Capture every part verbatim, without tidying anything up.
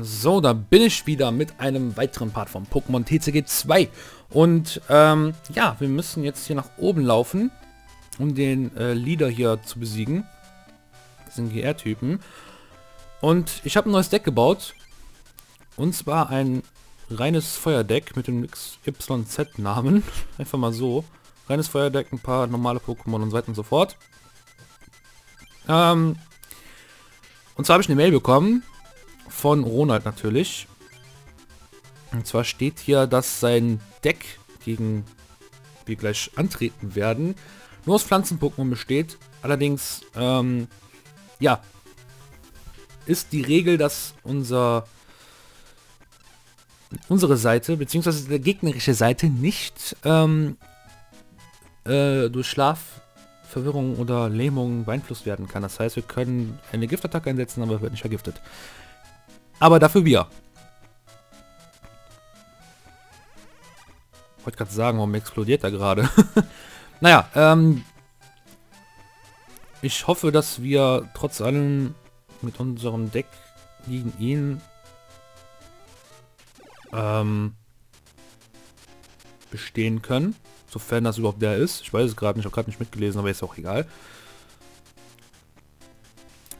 So, da bin ich wieder mit einem weiteren Part von Pokémon T C G zwei. Und ähm, ja, wir müssen jetzt hier nach oben laufen, um den äh, Leader hier zu besiegen. Das sind G R-Typen. Und ich habe ein neues Deck gebaut. Und zwar ein reines Feuerdeck mit dem X Y Z-Namen. Einfach mal so. Reines Feuerdeck, ein paar normale Pokémon und so weiter und so fort. Ähm, und zwar habe ich eine Mail bekommen. Von Ronald natürlich. Und zwar steht hier, dass sein Deck, gegen wir gleich antreten werden, nur aus Pflanzen-Pokémon besteht. Allerdings, ähm, ja, ist die Regel, dass unser unsere Seite, beziehungsweise der gegnerische Seite, nicht ähm, äh, durch Schlaf, Verwirrung oder Lähmung beeinflusst werden kann. Das heißt, wir können eine Giftattacke einsetzen, aber wird nicht vergiftet. Aber dafür wir. Ich wollte gerade sagen, warum explodiert er gerade? Naja, ähm... ich hoffe, dass wir trotz allem mit unserem Deck gegen ihn ähm, bestehen können. Sofern das überhaupt der ist. Ich weiß es gerade nicht, ich habe gerade nicht mitgelesen, aber ist auch egal.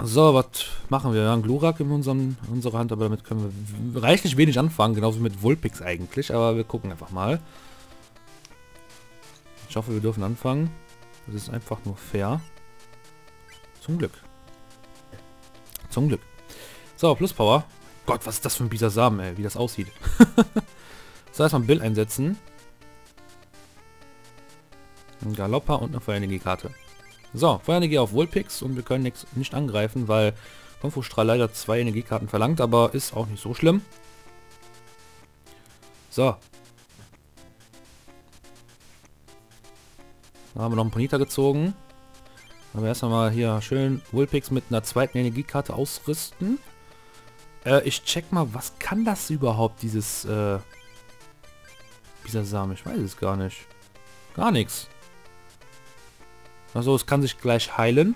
So, was machen wir? Wir haben Glurak in, unserem, in unserer Hand, aber damit können wir reichlich wenig anfangen, genauso mit Vulpix eigentlich, aber wir gucken einfach mal. Ich hoffe, wir dürfen anfangen. Das ist einfach nur fair. Zum Glück. Zum Glück. So, Plus Power. Gott, was ist das für ein Bisasam, ey, wie das aussieht. So, erstmal ein Bild einsetzen. Ein Galoppa und eine Feuerenergie-Karte. So, Feuer Energie auf Vulpix und wir können nix, nicht angreifen, weil Konfusstrahl leider zwei Energiekarten verlangt, aber ist auch nicht so schlimm. So. Da haben wir noch einen Ponyta gezogen. Aber erst einmal hier schön Vulpix mit einer zweiten Energiekarte ausrüsten. Äh, ich check mal, was kann das überhaupt, dieses, äh, dieser Samen? Ich weiß es gar nicht. Gar nichts. Also es kann sich gleich heilen.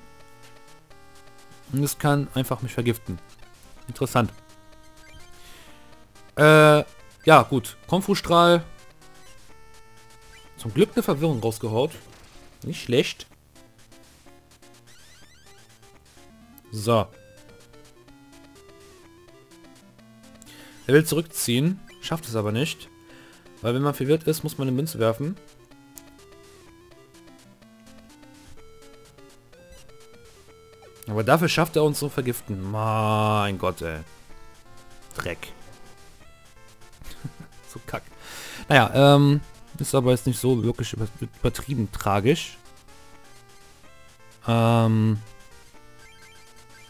Und es kann einfach mich vergiften. Interessant. Äh, ja gut. Konfusstrahl. Zum Glück eine Verwirrung rausgehaut. Nicht schlecht. So. Er will zurückziehen. Schafft es aber nicht. Weil wenn man verwirrt ist, muss man eine Münze werfen. Aber dafür schafft er uns zu vergiften. Mein Gott, ey. Dreck. So kack. Naja, ähm, ist aber jetzt nicht so wirklich übertrieben tragisch. Ähm,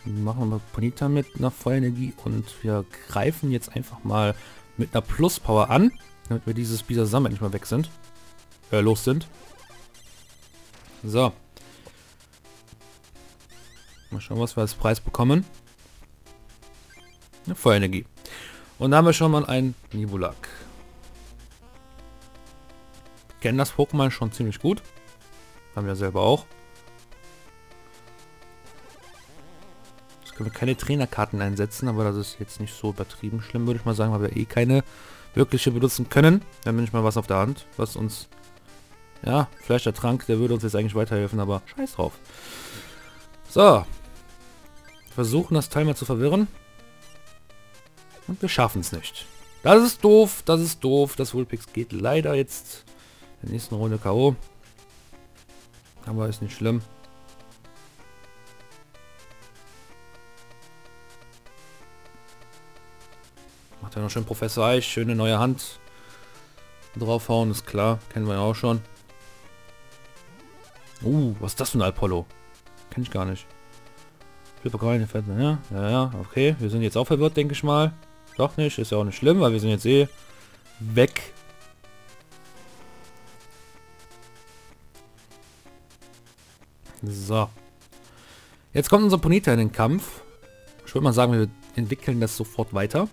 machen wir mal Ponyta mit einer Feuerenergie und wir greifen jetzt einfach mal mit einer Plus-Power an, damit wir dieses Bisasam endlich mal weg sind. Äh, los sind. So. Mal schauen, was wir als Preis bekommen. Eine Feuerenergie. Und da haben wir schon mal einen Nebulak. Kennen das Pokémon schon ziemlich gut. Haben wir selber auch. Jetzt können wir keine Trainerkarten einsetzen, aber das ist jetzt nicht so übertrieben schlimm, würde ich mal sagen, weil wir eh keine wirkliche benutzen können. Dann bin ich mal was auf der Hand, was uns... Ja, vielleicht der Trank, der würde uns jetzt eigentlich weiterhelfen, aber scheiß drauf. So. Versuchen das Teil mal zu verwirren. Und wir schaffen es nicht. Das ist doof, das ist doof. Das Vulpix geht leider jetzt in der nächsten Runde K O Aber ist nicht schlimm. Macht ja noch schön Professor Eich. Schöne neue Hand. Draufhauen, ist klar. Kennen wir ja auch schon. Uh, was ist das für ein Apollo? Kenn ich gar nicht. Ja, ja, ja, okay. Wir sind jetzt auch verwirrt, denke ich mal. Doch nicht, ist ja auch nicht schlimm, weil wir sind jetzt eh weg. So. Jetzt kommt unser Ponyta in den Kampf. Ich würde mal sagen, wir entwickeln das sofort weiter.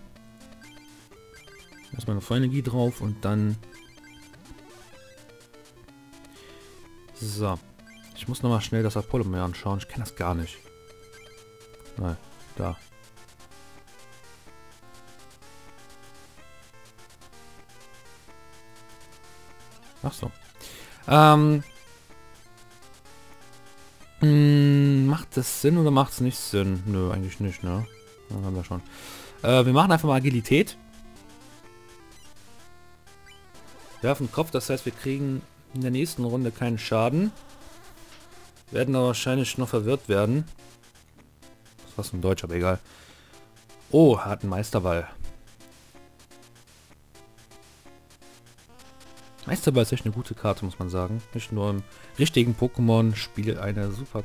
Erstmal eine Feuerenergie drauf und dann... So. Ich muss nochmal schnell das Apolomär anschauen. Ich kenne das gar nicht. Nein, da. Ach so. Ähm. Mh, macht das Sinn oder macht es nicht Sinn? Nö, eigentlich nicht, ne? Dann haben wir schon. Äh, wir machen einfach mal Agilität. Wir werfen Kopf, das heißt, wir kriegen in der nächsten Runde keinen Schaden. Werden aber wahrscheinlich noch verwirrt werden. Das war so ein Deutsch, aber egal. Oh, er hat einen Meisterball. Meisterball ist echt eine gute Karte, muss man sagen. Nicht nur im richtigen Pokémon-Spiel eine super...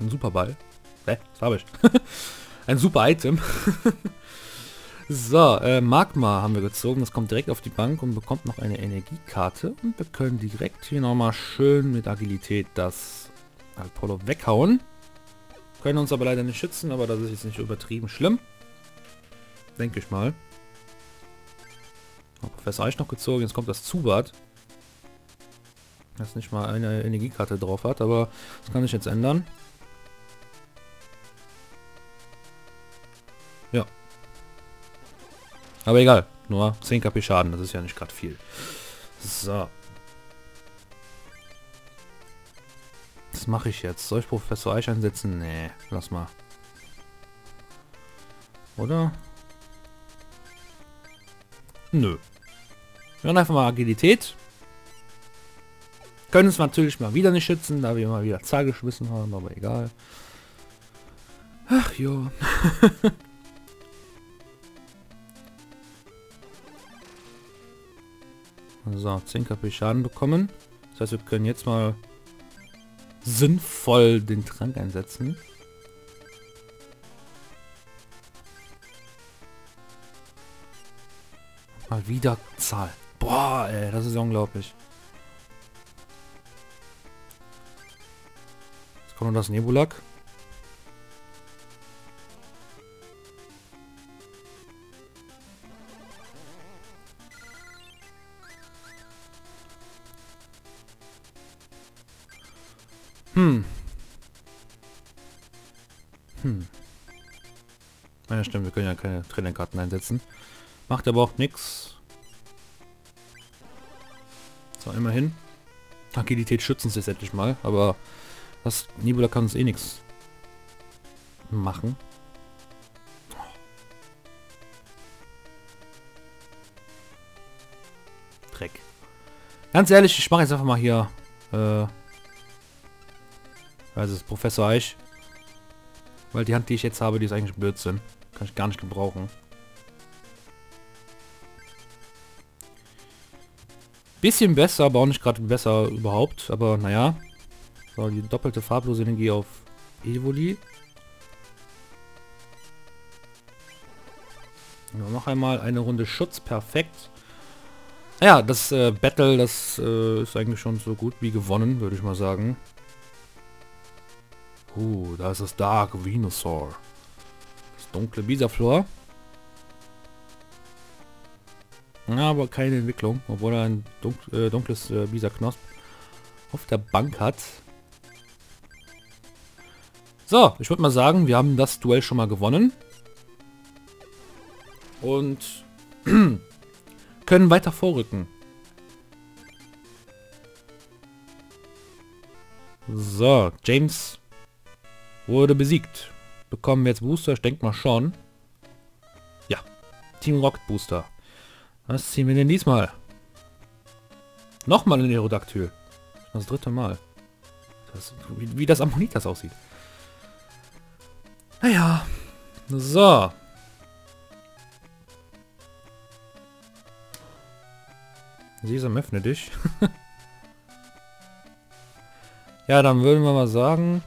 Ein Superball. Hä? Das habe ich. Ein super Item. So, äh, Magma haben wir gezogen. Das kommt direkt auf die Bank und bekommt noch eine Energiekarte. Und wir können direkt hier nochmal schön mit Agilität das Apollo weghauen. Können uns aber leider nicht schützen, aber das ist jetzt nicht übertrieben schlimm. Denke ich mal. Hat Professor Eich noch gezogen. Jetzt kommt das Zubat. Das nicht mal eine Energiekarte drauf hat, aber das kann ich jetzt ändern. Ja. Aber egal, nur zehn KP Schaden, das ist ja nicht gerade viel. So. Was mache ich jetzt? Soll ich Professor Eich einsetzen? Nee, lass mal. Oder? Nö. Wir haben einfach mal Agilität. Können es natürlich mal wieder nicht schützen, da wir mal wieder Zahl geschmissen haben, aber egal. Ach jo. So, zehn KP Schaden bekommen. Das heißt, wir können jetzt mal sinnvoll den Trank einsetzen. Mal wieder Zahl. Boah, ey, das ist ja unglaublich. Jetzt kommt noch das Nebulak. Hm. Hm. Ja, stimmt, wir können ja keine Trainerkarten einsetzen. Macht aber auch nichts. So, immerhin. Agilität schützen sie jetzt endlich mal, aber das Nebula kann uns eh nichts machen. Dreck. Ganz ehrlich, ich mache jetzt einfach mal hier, äh, also ist Professor Eich. Weil die Hand, die ich jetzt habe, die ist eigentlich Blödsinn. Kann ich gar nicht gebrauchen. Bisschen besser, aber auch nicht gerade besser überhaupt. Aber naja. So, die doppelte farblose Energie auf Evoli. Noch einmal eine Runde Schutz. Perfekt. Ja, das äh, Battle, das äh, ist eigentlich schon so gut wie gewonnen, würde ich mal sagen. Uh, da ist das Dark Venusaur. Das dunkle Bisaflor. Ja, aber keine Entwicklung, obwohl er ein dunk äh, dunkles äh, Bisaknosp auf der Bank hat. So, ich würde mal sagen, wir haben das Duell schon mal gewonnen. Und können weiter vorrücken. So, James wurde besiegt. Bekommen wir jetzt Booster? Ich denke mal schon. Ja. Team Rocket Booster. Was ziehen wir denn diesmal? Nochmal ein Aerodaktyl. Das dritte Mal. Das, wie, wie das Ammonitas aussieht. Naja. So. Sesam, öffne dich. Ja, dann würden wir mal sagen...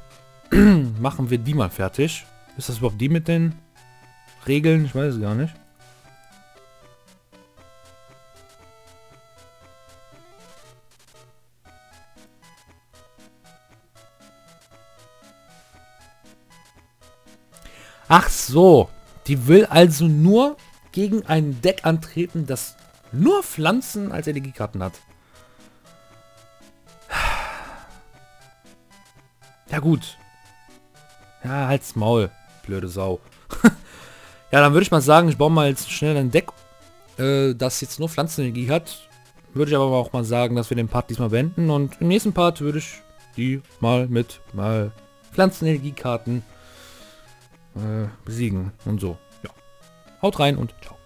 machen wir die mal fertig. Ist das überhaupt die mit den Regeln? Ich weiß es gar nicht. Ach so. Die will also nur gegen ein Deck antreten, das nur Pflanzen als Energiekarten hat. Ja gut. Ja, halt's Maul, blöde Sau. Ja, dann würde ich mal sagen, ich baue mal jetzt schnell ein Deck, äh, das jetzt nur Pflanzenenergie hat. würde ich aber auch mal sagen, dass wir den Part diesmal beenden. Und im nächsten Part würde ich die mal mit mal Pflanzenenergiekarten äh, besiegen und so. Ja. Haut rein und ciao.